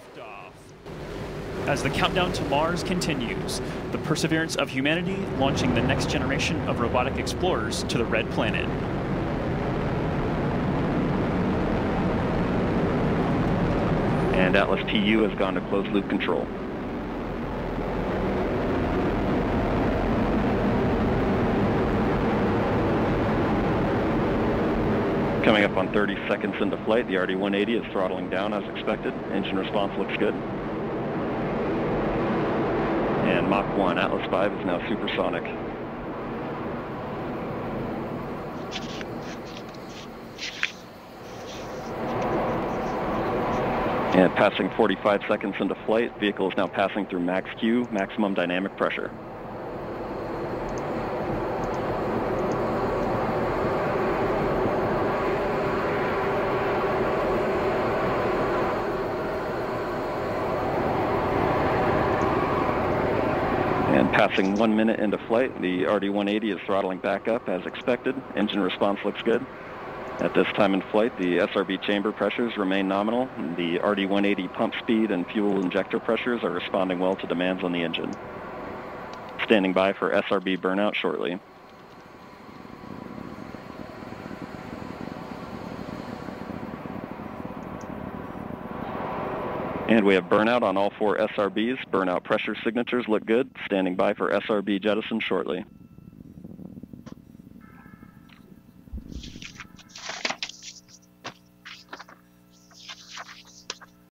liftoff. As the countdown to Mars continues, the perseverance of humanity launching the next generation of robotic explorers to the Red Planet. And Atlas TU has gone to closed-loop control. Coming up on 30 seconds into flight, the RD-180 is throttling down as expected. Engine response looks good. And Mach 1, Atlas V is now supersonic. And passing 45 seconds into flight, vehicle is now passing through max Q, maximum dynamic pressure. And passing 1 minute into flight, the RD-180 is throttling back up as expected. Engine response looks good. At this time in flight, the SRB chamber pressures remain nominal, and the RD-180 pump speed and fuel injector pressures are responding well to demands on the engine. Standing by for SRB burnout shortly. And we have burnout on all four SRBs. Burnout pressure signatures look good. Standing by for SRB jettison shortly.